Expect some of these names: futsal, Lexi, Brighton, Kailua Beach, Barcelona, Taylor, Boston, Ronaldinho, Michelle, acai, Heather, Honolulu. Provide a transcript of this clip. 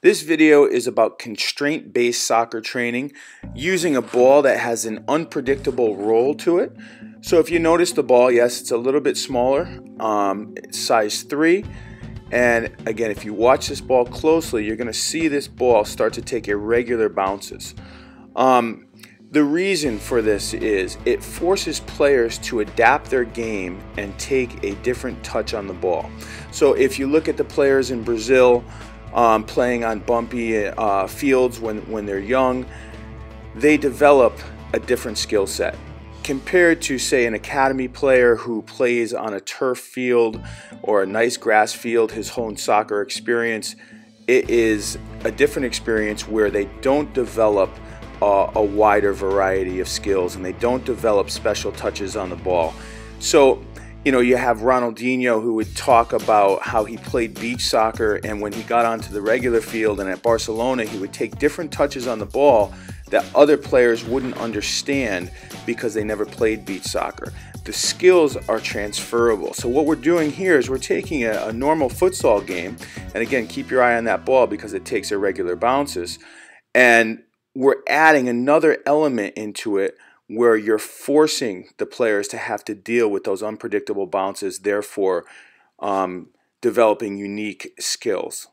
This video is about constraint-based soccer training using a ball that has an unpredictable roll to it. So if you notice the ball, yes, it's a little bit smaller, it's size 3. And again, if you watch this ball closely, you're going to see this ball start to take irregular bounces. The reason for this is it forces players to adapt their game and take a different touch on the ball. So if you look at the players in Brazil, playing on bumpy fields when they're young, they develop a different skill set compared to, say, an academy player who plays on a turf field or a nice grass field his whole soccer experience. It is a different experience where they don't develop a wider variety of skills and they don't develop special touches on the ball. So you know, you have Ronaldinho, who would talk about how he played beach soccer, and when he got onto the regular field and at Barcelona, he would take different touches on the ball that other players wouldn't understand because they never played beach soccer. The skills are transferable. So what we're doing here is we're taking a normal futsal game, and again, keep your eye on that ball because it takes irregular bounces, and we're adding another element into it where you're forcing the players to have to deal with those unpredictable bounces, therefore developing unique skills.